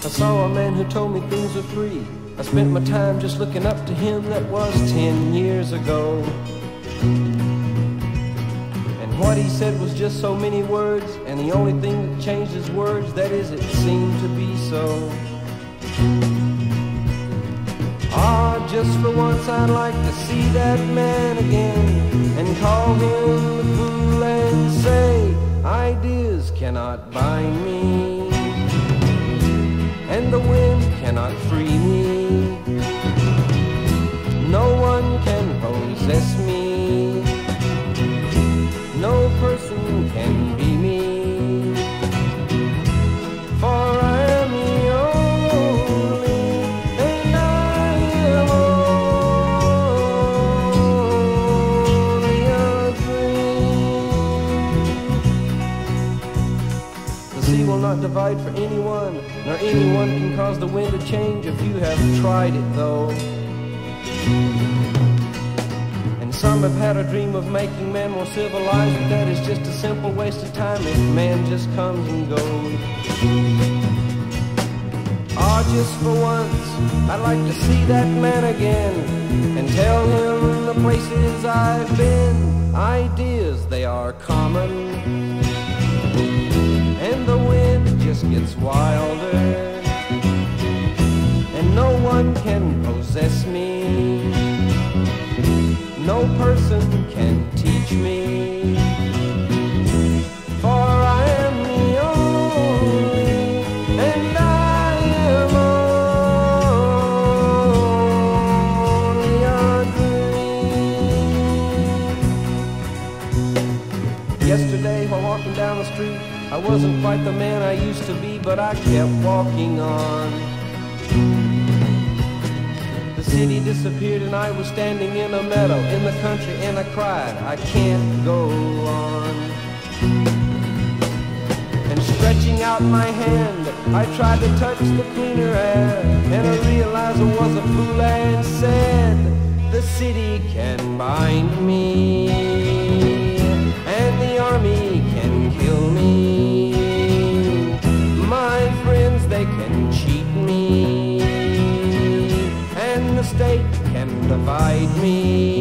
I saw a man who told me things were free. I spent my time just looking up to him. That was 10 years ago. And what he said was just so many words, and the only thing that changed his words, that is, it seemed to be so. Ah, just for once I'd like to see that man again, and call him the fool and say, ideas cannot bind me, and the wind cannot free me. No one can possess me. No person can be me. For I am the only, and I am only a dream. The sea will not divide for anyone, nor anyone can cause the wind to change if you have tried it though. And some have had a dream of making man more civilized, but that is just a simple waste of time if man just comes and goes. Ah, just for once, I'd like to see that man again, and tell him the places I've been. Ideas, they are common, and the wind just gets wilder, and no one can possess me, no person can teach me, for I am the only, and I am only a dream. Yesterday while walking down the street, I wasn't quite the man I used to be, but I kept walking on. The city disappeared and I was standing in a meadow in the country, and I cried, I can't go on. And stretching out my hand, I tried to touch the cleaner air, and I realized I was a fool and said, the city can bind me, and the army can kill me. They can cheat me, and the state can divide me.